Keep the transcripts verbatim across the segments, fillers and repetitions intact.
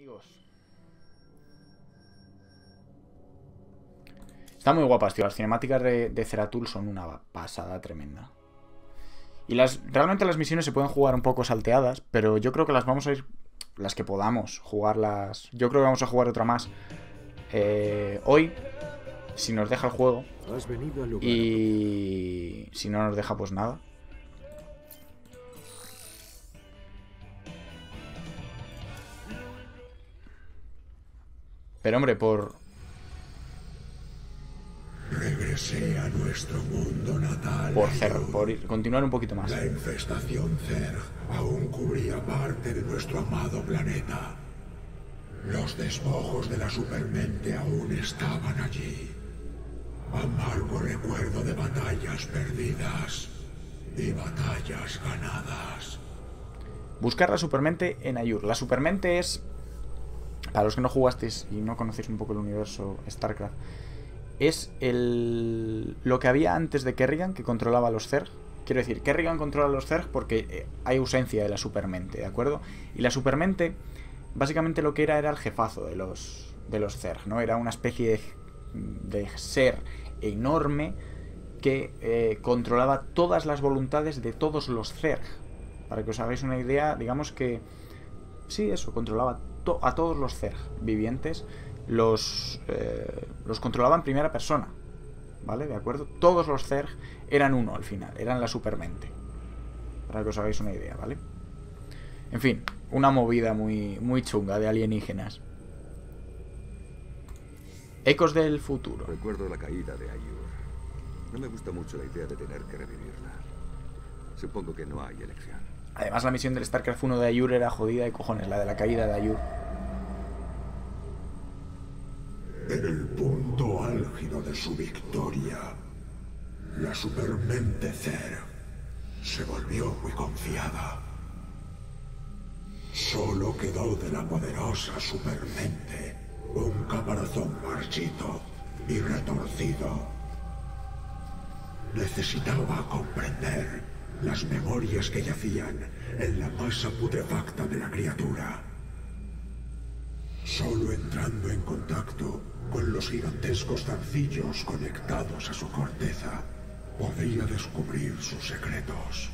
amigos. Están muy guapas, tío. Las cinemáticas de, de Zeratul son una pasada tremenda. Y las realmente las misiones se pueden jugar un poco salteadas, pero yo creo que las vamos a ir... Las que podamos jugarlas... Yo creo que vamos a jugar otra más eh, hoy, si nos deja el juego. Y... si no nos deja, pues nada. Pero hombre, por... Regresé a nuestro mundo natal. Por Zerg, por ir, continuar un poquito más. La infestación Zerg aún cubría parte de nuestro amado planeta. Los despojos de la Supermente aún estaban allí. Amargo recuerdo de batallas perdidas y batallas ganadas. Buscar la Supermente en Aiur. La Supermente es... Para los que no jugasteis y no conocéis un poco el universo StarCraft, es el, lo que había antes de Kerrigan, que controlaba los Zerg. Quiero decir, Kerrigan controla los Zerg porque hay ausencia de la Supermente, ¿de acuerdo? Y la Supermente, básicamente lo que era, era el jefazo de los, de los Zerg, ¿no? Era una especie de, de ser enorme que eh, controlaba todas las voluntades de todos los Zerg. Para que os hagáis una idea, digamos que... Sí, eso, controlaba to a todos los Zerg vivientes. Los, eh, los controlaba en primera persona, ¿vale? ¿De acuerdo? Todos los Zerg eran uno al final, eran la Supermente. Para que os hagáis una idea, ¿vale? En fin, una movida muy, muy chunga de alienígenas. Ecos del futuro. Recuerdo la caída de Aiur. No me gusta mucho la idea de tener que revivirla. Supongo que no hay elección. Además, la misión del StarCraft uno de Aiur era jodida de cojones, la de la caída de Aiur. En el punto álgido de su victoria, la Supermente Zerg se volvió muy confiada. Solo quedó de la poderosa Supermente un caparazón marchito y retorcido. Necesitaba comprender las memorias que yacían en la masa putrefacta de la criatura. Solo entrando en contacto con los gigantescos zarcillos conectados a su corteza, podía descubrir sus secretos.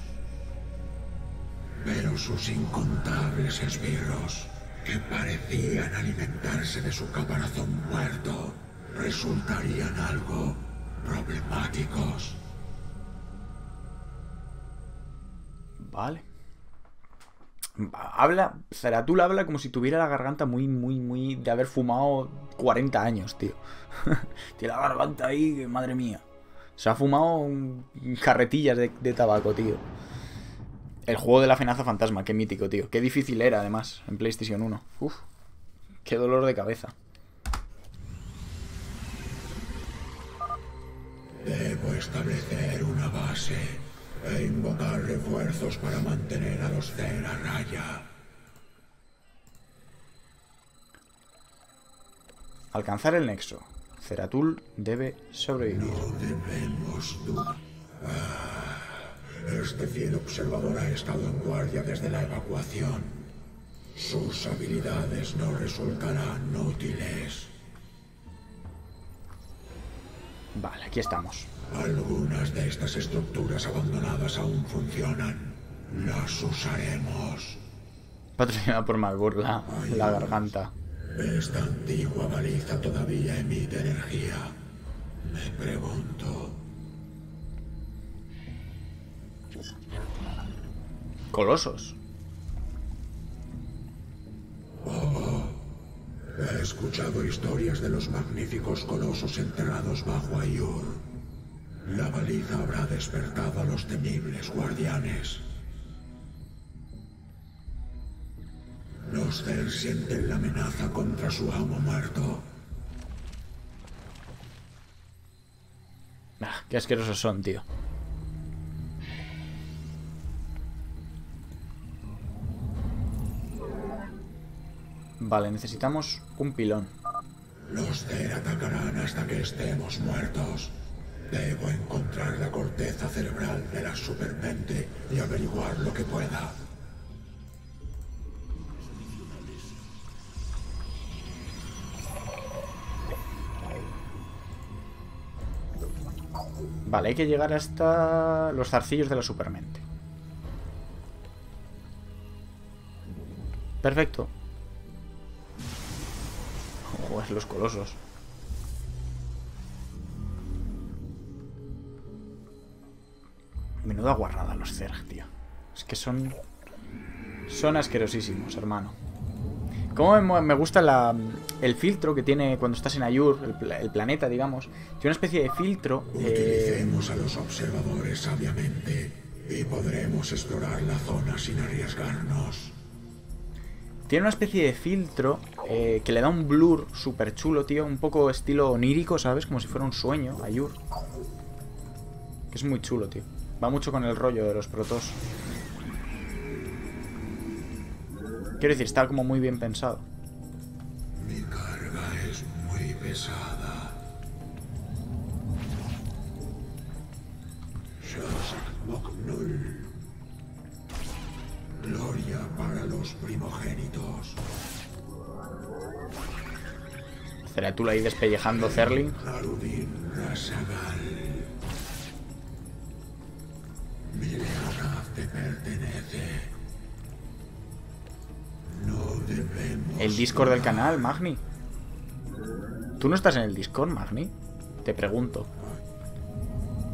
Pero sus incontables esbirros, que parecían alimentarse de su caparazón muerto, resultarían algo problemáticos. Vale. Habla, Zeratul habla como si tuviera la garganta muy, muy, muy de haber fumado cuarenta años, tío. Tiene la garganta ahí, que madre mía. Se ha fumado un, carretillas de, de tabaco, tío. El juego de la fenaza fantasma, qué mítico, tío. Qué difícil era, además, en PlayStation uno. Uf, qué dolor de cabeza. Debo establecer una base e invocar refuerzos para mantener a los Zerg a raya. Alcanzar el nexo. Zeratul debe sobrevivir. No debemos dudar. Ah, este fiel observador ha estado en guardia desde la evacuación. Sus habilidades no resultarán útiles. Vale, aquí estamos. Algunas de estas estructuras abandonadas aún funcionan. Las usaremos. Patrocinada por Malgur, la, la garganta. Esta antigua baliza todavía emite energía. Me pregunto... Colosos. Oh, he escuchado historias de los magníficos colosos enterrados bajo Aiur. La baliza habrá despertado a los temibles guardianes. Los Zerg sienten la amenaza contra su amo muerto. Ah, qué asquerosos son, tío. Vale, necesitamos un pilón. Los Zerg atacarán hasta que estemos muertos. Debo encontrar la corteza cerebral de la Supermente y averiguar lo que pueda. Vale, hay que llegar hasta los zarcillos de la Supermente. Perfecto. Joder, los colosos. Menuda guarrada los Zerg, tío. Es que son... Son asquerosísimos, hermano. Como me, me gusta la, el filtro que tiene cuando estás en Aiur, el, el planeta, digamos. Tiene una especie de filtro. Utilicemos eh... a los observadores sabiamente y podremos explorar la zona sin arriesgarnos. Tiene una especie de filtro eh, que le da un blur súper chulo, tío. Un poco estilo onírico, ¿sabes? Como si fuera un sueño, Aiur. Que es muy chulo, tío. Va mucho con el rollo de los protos. Quiero decir, está como muy bien pensado. Mi carga es muy pesada. Gloria para los primogénitos. Zeratul ahí despellejando Zerling. Mi lealtad te pertenece. El Discord del canal, Magni. ¿Tú no estás en el Discord, Magni? Te pregunto.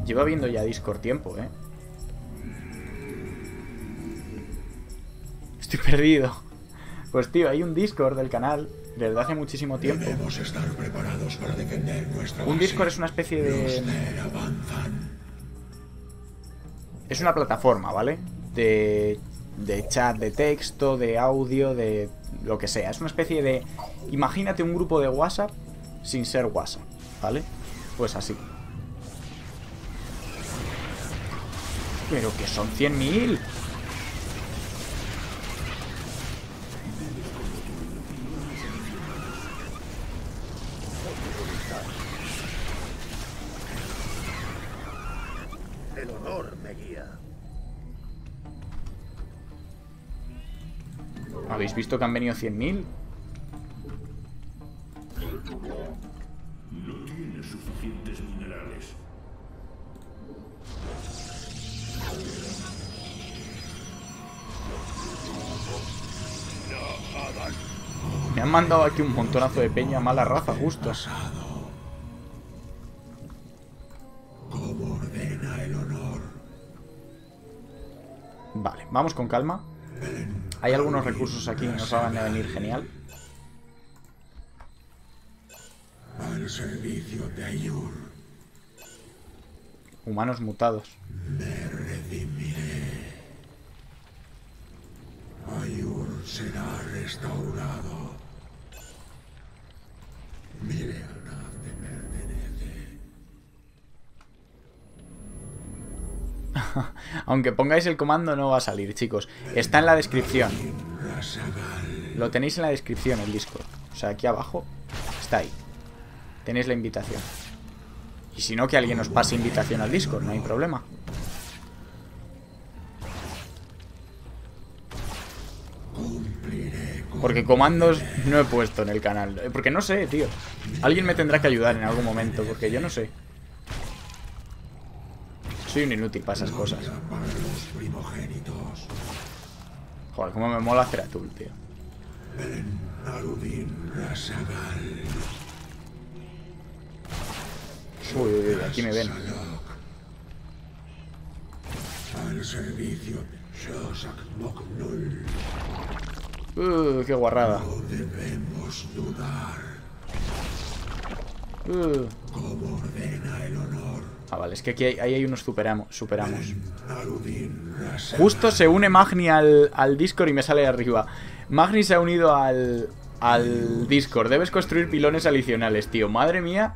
Lleva viendo ya Discord tiempo, ¿eh? Estoy perdido. Pues tío, hay un Discord del canal desde hace muchísimo tiempo. Debemos estar preparados para defender nuestra base. Un Discord es una especie de... Es una plataforma, ¿vale? De... de chat, de texto, de audio, de lo que sea. Es una especie de... Imagínate un grupo de WhatsApp sin ser WhatsApp, ¿vale? Pues así. Pero que son cien mil. El honor me guía. ¿Habéis visto que han venido cien mil? No tiene suficientes minerales. Me han mandado aquí un montonazo de peña, mala raza, justo. Como ordena el honor. Vale, vamos con calma. Hay algunos recursos aquí que nos van a venir genial. Al servicio de Aiur. Humanos mutados. Me redimiré. Aiur será restaurado. Mi lealtad te pertenece. Aunque pongáis el comando no va a salir, chicos. Está en la descripción. Lo tenéis en la descripción, el Discord. O sea, aquí abajo está ahí. Tenéis la invitación. Y si no, que alguien os pase invitación al Discord, no hay problema. Porque comandos no he puesto en el canal. Porque no sé, tío. Alguien me tendrá que ayudar en algún momento, porque yo no sé. Soy un inútil para esas cosas. Joder, cómo me mola Zeratul, tío. Uy, uy, uy, aquí me ven. Uh, qué guarrada. Uh. Como ordena el honor. Ah, vale, es que aquí hay, ahí hay unos superamo, superamos. Justo se une Magni al, al Discord y me sale de arriba. Magni se ha unido al, al Discord. Debes construir pilones adicionales, tío. Madre mía,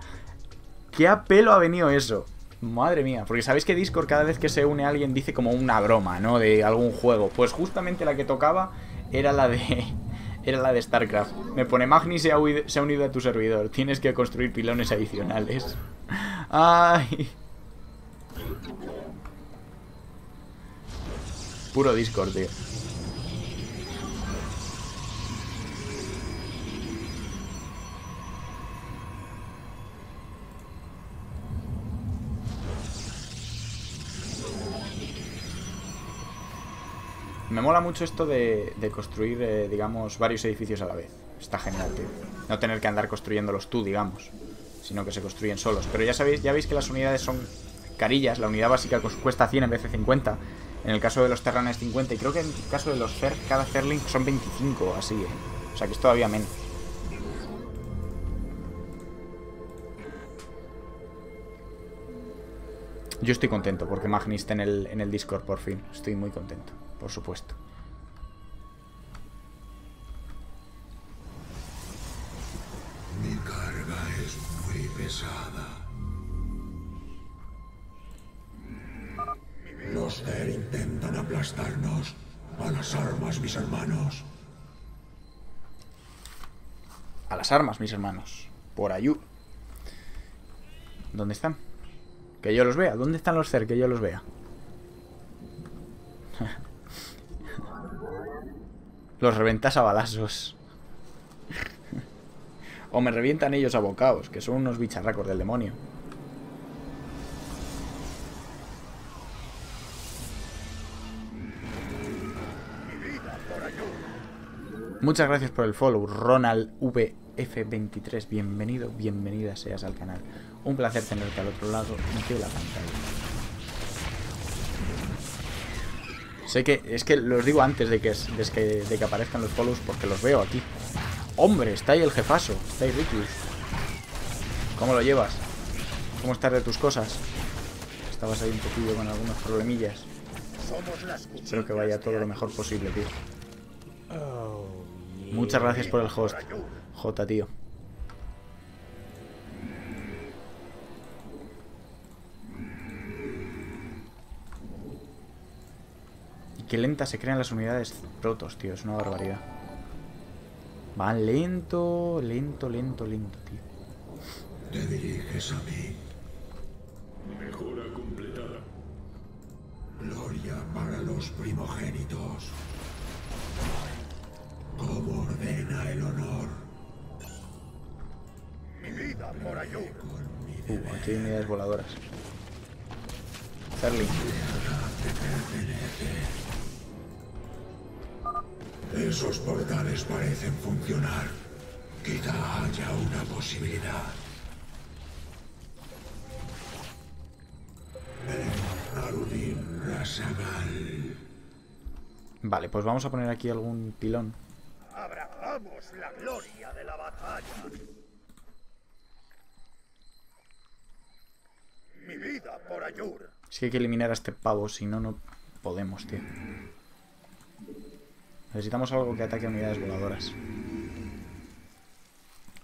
qué apelo ha venido eso. Madre mía, porque sabéis que Discord cada vez que se une a alguien dice como una broma, ¿no? De algún juego. Pues justamente la que tocaba era la de... Era la de StarCraft. Me pone Magni se ha, huido, se ha unido a tu servidor. Tienes que construir pilones adicionales. Ay. Puro Discord, tío. Me mola mucho esto de, de construir, eh, digamos, varios edificios a la vez. Está genial, tío. No tener que andar construyéndolos tú, digamos, sino que se construyen solos. Pero ya sabéis, ya veis que las unidades son carillas. La unidad básica cuesta cien en vez de cincuenta. En el caso de los Terranes, cincuenta. Y creo que en el caso de los Zerg, cada Zerling son veinticinco, así, ¿eh? O sea que es todavía menos. Yo estoy contento porque Magni está en el, en el Discord por fin. Estoy muy contento, por supuesto. Mi carga es muy pesada. Los Zerg intentan aplastarnos. A las armas, mis hermanos. A las armas, mis hermanos. Por Aiur. ¿Dónde están? Que yo los vea. ¿Dónde están los Zerg? Que yo los vea. Los reventas a balazos. O me revientan ellos a bocados, que son unos bicharracos del demonio. Muchas gracias por el follow, Ronald V F veintitrés. Bienvenido, bienvenida seas al canal. Un placer tenerte al otro lado de la pantalla. Sé que, es que los digo antes de que, de que, de que aparezcan los follows porque los veo aquí. ¡Hombre! Está ahí el jefazo. Está ahí Ricky. ¿Cómo lo llevas? ¿Cómo estás de tus cosas? Estabas ahí un poquillo con algunos problemillas. Espero que vaya todo lo mejor posible, tío. Muchas gracias por el host, J, tío. Y qué lentas se crean las unidades Protos, tío. Es una barbaridad. Van lento, lento, lento, lento, tío. Te diriges a mí. Mejora completada. Gloria para los primogénitos. Como ordena el honor. Mi vida por ayú. Uh, aquí hay unidades voladoras. Charlie. Esos portales parecen funcionar. Quizá haya una posibilidad. Arudin Rasagal. Vale, pues vamos a poner aquí algún pilón. Abrazamos la gloria de la batalla. Mi vida por Aiur. Es que hay que eliminar a este pavo, si no, no podemos, tío. Necesitamos algo que ataque a unidades voladoras.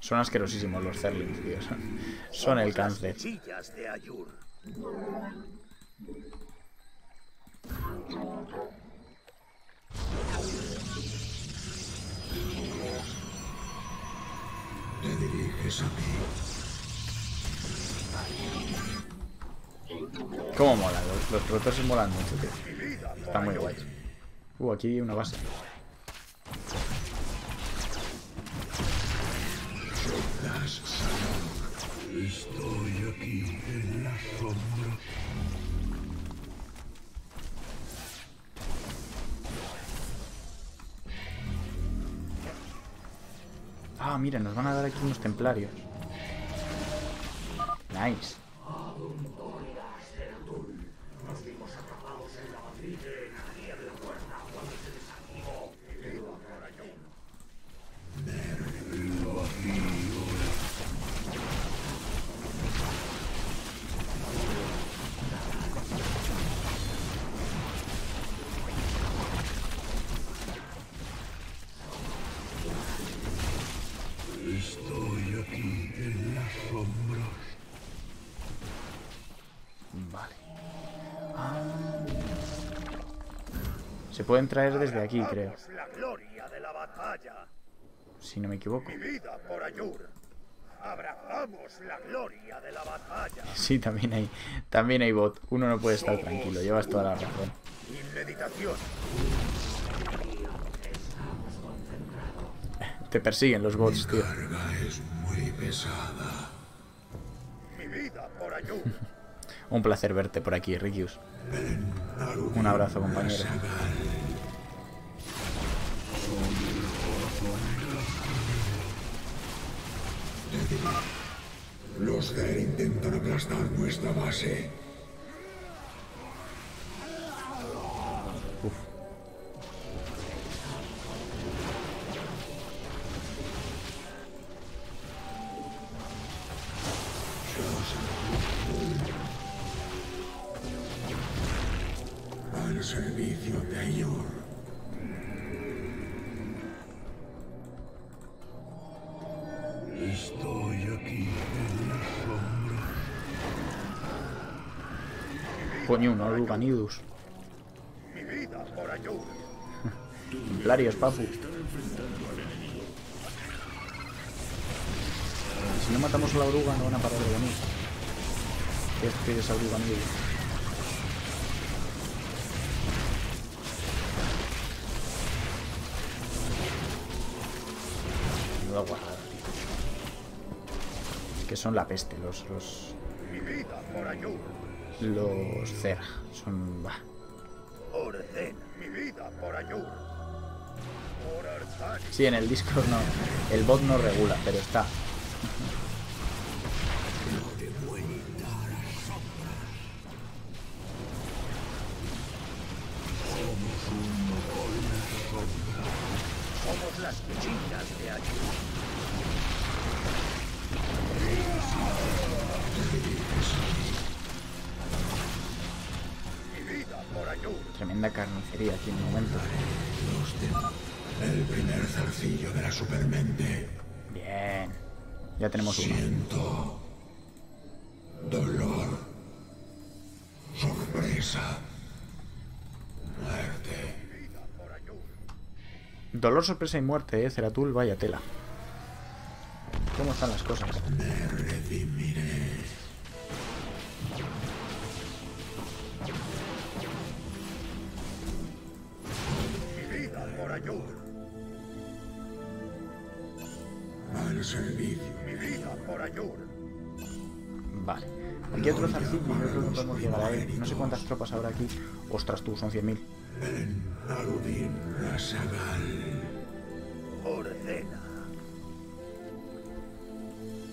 Son asquerosísimos los Zerlings, tío. Son, son el cáncer. Cuchillas de Aiur. Te diriges a mí. Cómo molan, los, los Protos molan mucho, tío. Está muy guay. Uh, aquí hay una base. Estoy aquí en la sombra. Ah, mira, nos van a dar aquí unos templarios. Nice. Se pueden traer desde aquí, creo. La gloria de la batalla. Si no me equivoco. Mi vida por Aiur. Abrazamos la gloria de la batalla. Sí, también hay, también hay bot. Uno no puede estar tranquilo, llevas toda la razón. Te persiguen los bots, tío. Mi carga es muy pesada. Mi vida por Aiur. Un placer verte por aquí, Rikius. Un abrazo, compañero. víctima. Los Zerg intentan aplastar nuestra base. Uf. Al servicio de Aiur. Coño, no Luganidus. Mi vida por Aiur. Larios, papu. Si no matamos a la oruga no van a parar de venir. Es que es a Luganidus. Es que son la peste los los Mi vida por Aiur. Los Zerg son... Bah. Orden, mi vida por Aiur. Sí, en el Discord no. El bot no regula, pero está. Somos las cuchillas de Aiur. Tremenda carnicería aquí en el momento. El primer zarcillo de la Supermente. Bien. Ya tenemos uno. Siento dolor, sorpresa, muerte. Dolor, sorpresa y muerte, eh, Zeratul, vaya tela. ¿Cómo están las cosas? Me redimiré. Al servicio, mi vida por Aiur. Vale, aquí hay otro zarcillo. Yo creo que podemos llegar a él. No sé cuántas tropas habrá aquí. Ostras, tú, son cien mil. Ven, Arudin Rasagal. Ordena.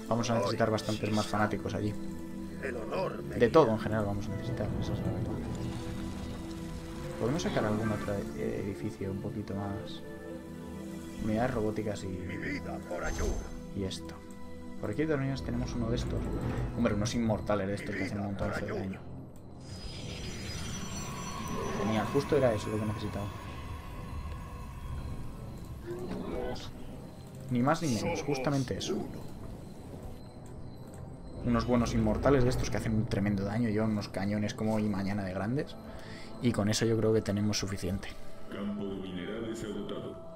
Vamos a necesitar bastantes más fanáticos allí. De todo en general vamos a necesitar. Esa es la verdad. ¿Podemos sacar algún otro edificio un poquito más? Unidades robóticas y... Mi vida por Aiur. Y esto. Por aquí también tenemos uno de estos. Hombre, unos inmortales de estos que hacen un montón de daño. Genial, justo era eso lo que necesitaba. Ni más ni menos, justamente eso. Unos buenos inmortales de estos que hacen un tremendo daño. Llevan unos cañones como hoy y mañana de grandes. Y con eso yo creo que tenemos suficiente. Campo de minerales agotado.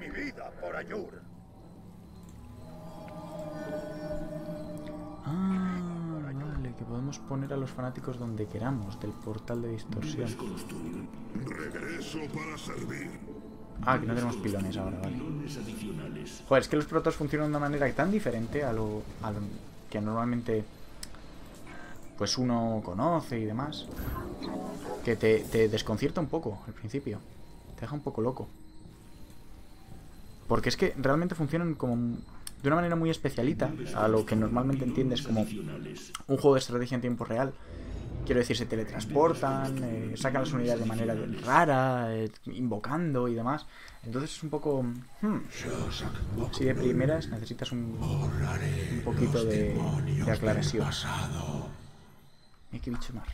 Mi vida por Aiur. Ah, vale, que podemos poner a los fanáticos donde queramos del portal de distorsión. Regreso para servir. Ah, que no tenemos pilones ahora, vale. Joder, es que los protos funcionan de una manera tan diferente a lo, a lo que normalmente pues uno conoce y demás, que te, te desconcierta un poco al principio, te deja un poco loco, porque es que realmente funcionan como de una manera muy especialita a lo que normalmente entiendes como un juego de estrategia en tiempo real. Quiero decir, se teletransportan, eh, sacan las unidades de manera rara, eh, invocando y demás. Entonces es un poco... Hmm. Si de primeras necesitas un, un poquito de, de aclaración. Y qué bicho más.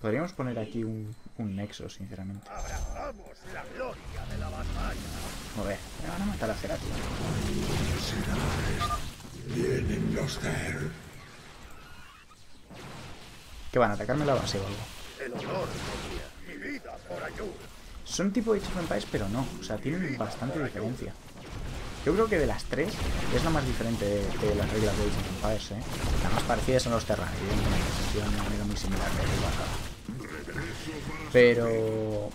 Podríamos poner aquí un, un nexo, sinceramente. Abrazamos la gloria de la batalla. Joder, me van a matar a Zeratul. ¿Qué van a atacarme la base o algo? El honor de mi vida por Aiur. Son tipo Age Empires, pero no, o sea, tienen bastante diferencia. Yo creo que de las tres es la más diferente de, de las reglas de Age Empires, ¿eh? La más parecida son los Terranes, evidentemente, tienen una manera muy similar de jugar. Pero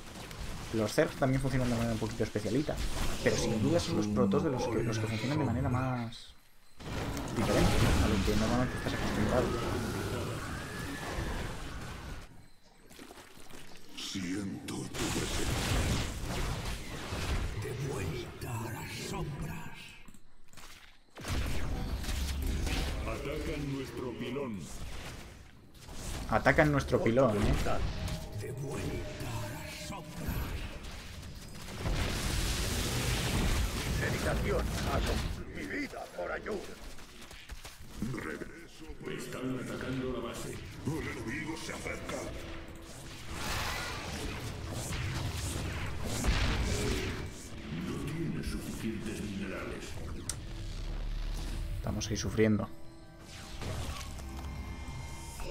los Zerg también funcionan de manera un poquito especialita, pero sin duda son los Protos de los que, los que funcionan de manera más diferente, ¿no? A lo que normalmente estás acostumbrado. Siento tu presencia. De vuelta a las sombras. Atacan nuestro pilón. Atacan nuestro pilón, ¿eh? De vuelta a las sombras. Dedicación a mi vida por Aiur. Regreso. Están atacando la base. El enemigo se acerca. Minerales. Estamos ahí sufriendo.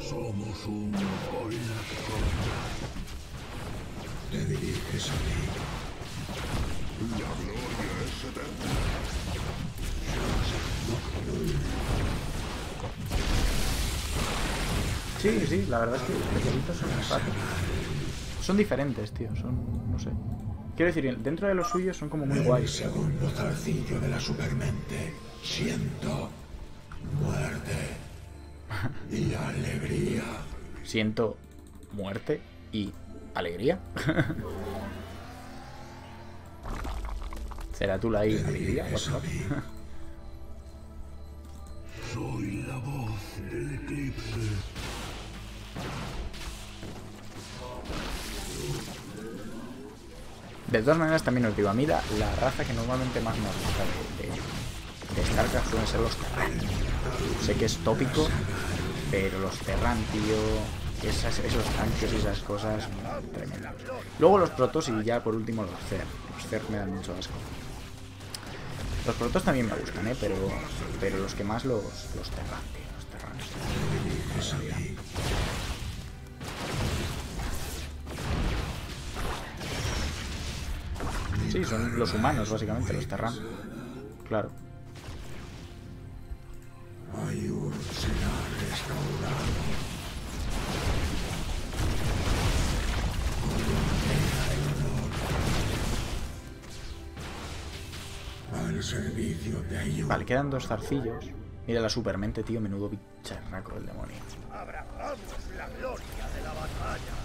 Somos uno con la te diriges a mí. La gloria es eterna. Sí, sí, la verdad es que los pequeñitos son más fáciles. Son diferentes, tío. Son, no sé. Quiero decir, dentro de los suyos son como muy el guays. Segundo zarcillo de la Supermente. Siento muerte y alegría. Siento muerte y alegría. Zeratul ahí, alegría. Soy la voz del eclipse. De todas maneras, también os digo, a mí la, la raza que normalmente más me gusta de, de, de StarCraft suelen ser los Terran. Sé que es tópico, pero los Terran, tío, esas, esos tanques y esas cosas, tremendas. Luego los Protos y ya por último los Zerg. Los Zerg me dan mucho asco. Los Protos también me gustan, ¿eh? Pero, pero los que más los, los Terran, tío. Los Terran, los Terran. Sí, son los humanos, básicamente, los Terran. Claro. Aiur será restaurado. Con la honor. Al servicio de Aiur. Vale, quedan dos zarcillos. Mira la Supermente, tío, menudo bicharraco del demonio. Abrazamos la gloria de la batalla.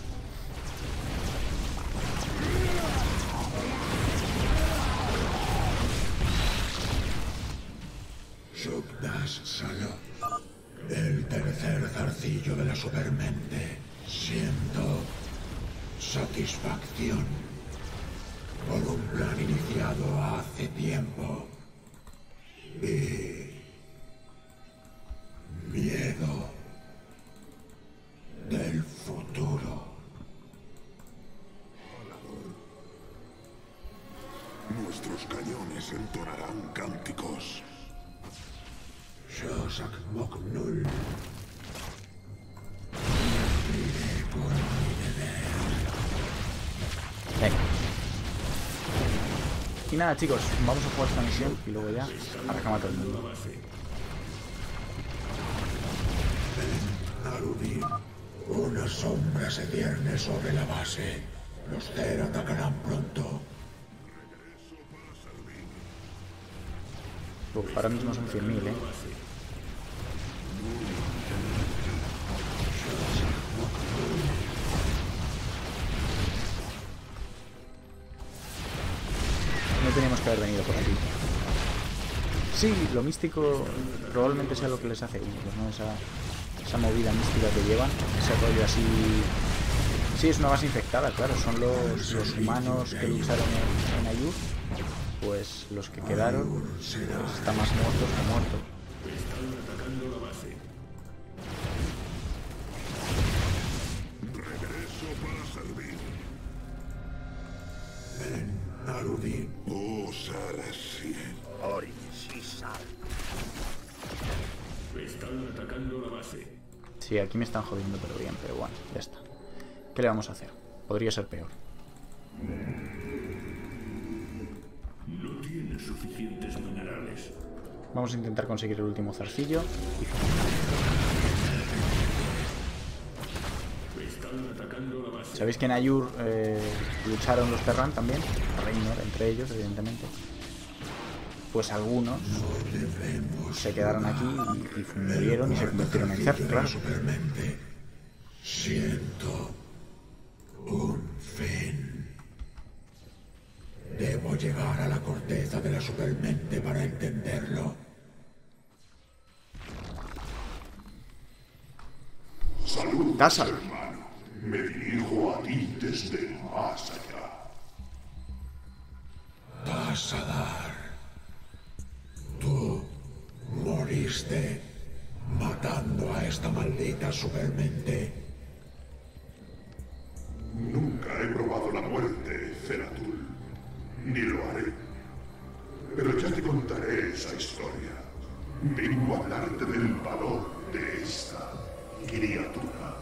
Subdas Salo, el tercer zarcillo de la Supermente, siento satisfacción por un plan iniciado hace tiempo y miedo del futuro. Nuestros cañones entonarán cánticos. Yo sac Moknul. Cumpliré con mi deber. Venga. Y nada, chicos, vamos a jugar esta misión y luego ya a la cama todo el mundo. Ven, Arudi. Una sombra se cierne sobre la base. Los Zer atacarán pronto. Uf, ahora mismo son cien mil, ¿eh? No teníamos que haber venido por aquí. Sí, lo místico probablemente sea lo que les hace únicos, ¿no? Esa, esa movida mística que llevan, ese rollo así... Sí, es una base infectada, claro, son los, los humanos que lucharon en, en Aiur. Pues los que quedaron pues, están más muertos que muertos. Están atacando la base. Regreso para servir. Ven, Arudin. Oh, Sarasi. Orin, Sisar. Están atacando la base. Sí, aquí me están jodiendo, pero bien, pero bueno, ya está. ¿Qué le vamos a hacer? Podría ser peor. Suficientes minerales. Empires. Vamos a intentar conseguir el último zarcillo. Sabéis que en Aiur eh, lucharon los Terran también, Raynor entre ellos, evidentemente. Pues algunos se quedaron aquí y, y murieron y se convirtieron en Zerg, claro. Siento un fin. Debo llegar a la corteza de la Supermente para entenderlo. Salud, hermano. Me dirijo a ti desde el más allá. Tassadar. Tú moriste matando a esta maldita Supermente. Nunca he probado la muerte, Zeratul, ni lo haré. Pero ya te contaré esa historia. Vengo a hablarte del valor de esta criatura.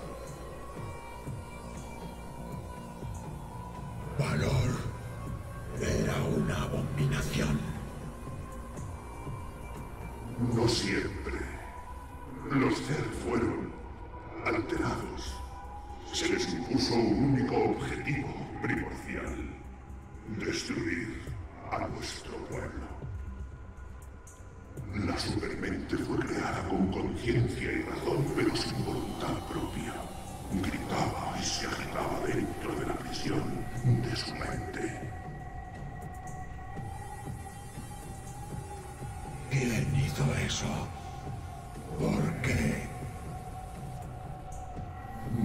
Valor era una abominación. No siempre. Los Zerg fueron alterados. Se les impuso un único objetivo primordial: destruir a nuestro pueblo. La Supermente fue creada con conciencia y razón, pero sin voluntad propia. Gritaba y se agitaba dentro de la prisión de su mente. ¿Quién hizo eso? ¿Por qué?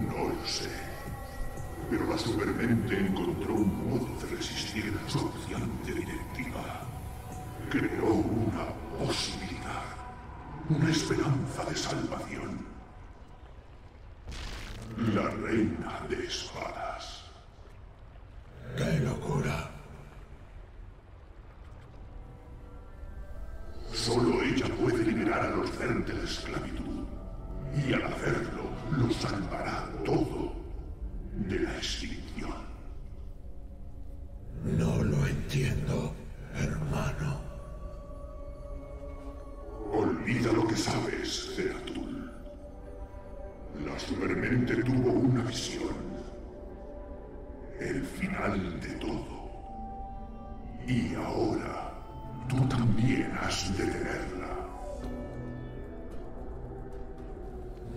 No lo sé. Pero la Supermente encontró un modo de resistir a su opcionante directiva. Creó una posibilidad. Una esperanza de salvación. La Reina de Espadas. ¡Qué locura! Solo ella puede liberar a los Zerg de la esclavitud, y al hacerlo, lo salvará todo de la extinción. No lo entiendo, hermano. Olvida lo que sabes, Zeratul. La Supermente tuvo una visión. El final de todo. Y ahora... tú también has de tenerla.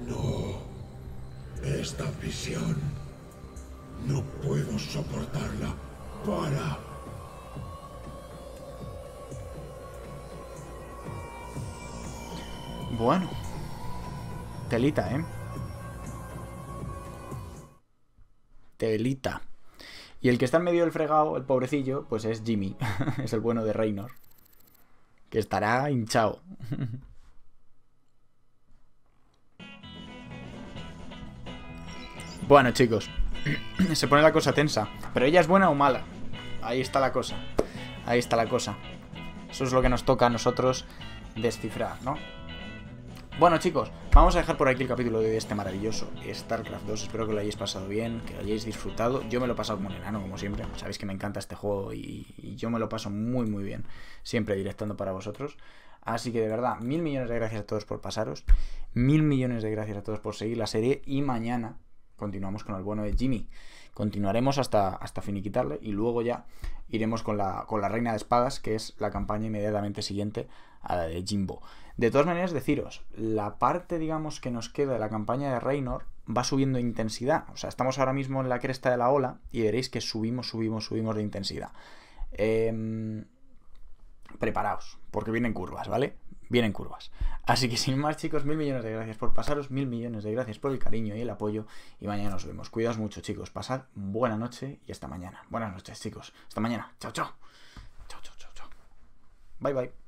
No. Esta visión... no puedo soportarla. Para... bueno. Telita, ¿eh? Telita. Y el que está en medio del fregado, el pobrecillo, pues es Jimmy. Es el bueno de Raynor. Que estará hinchado. Bueno, chicos. Se pone la cosa tensa. ¿Pero ella es buena o mala? Ahí está la cosa. Ahí está la cosa. Eso es lo que nos toca a nosotros descifrar, ¿no? Bueno, chicos. Vamos a dejar por aquí el capítulo de este maravilloso StarCraft dos. Espero que lo hayáis pasado bien. Que lo hayáis disfrutado. Yo me lo he pasado como un enano, como siempre. Sabéis que me encanta este juego y, y yo me lo paso muy, muy bien. Siempre directando para vosotros. Así que, de verdad, mil millones de gracias a todos por pasaros. Mil millones de gracias a todos por seguir la serie. Y mañana continuamos con el bueno de Jimmy. Continuaremos hasta, hasta finiquitarle. Y luego ya iremos con la, con la Reina de Espadas, que es la campaña inmediatamente siguiente a la de Jimbo. De todas maneras, deciros, la parte, digamos, que nos queda de la campaña de Raynor va subiendo de intensidad. O sea, estamos ahora mismo en la cresta de la ola y veréis que subimos, subimos, subimos de intensidad. Eh, preparaos, porque vienen curvas, ¿vale? Vienen curvas. Así que sin más, chicos, mil millones de gracias por pasaros, mil millones de gracias por el cariño y el apoyo, y mañana nos vemos. Cuidaos mucho, chicos. Pasad buena noche y hasta mañana. Buenas noches, chicos. Hasta mañana. Chao, chao. Chao, chao, chao, chao. Bye, bye.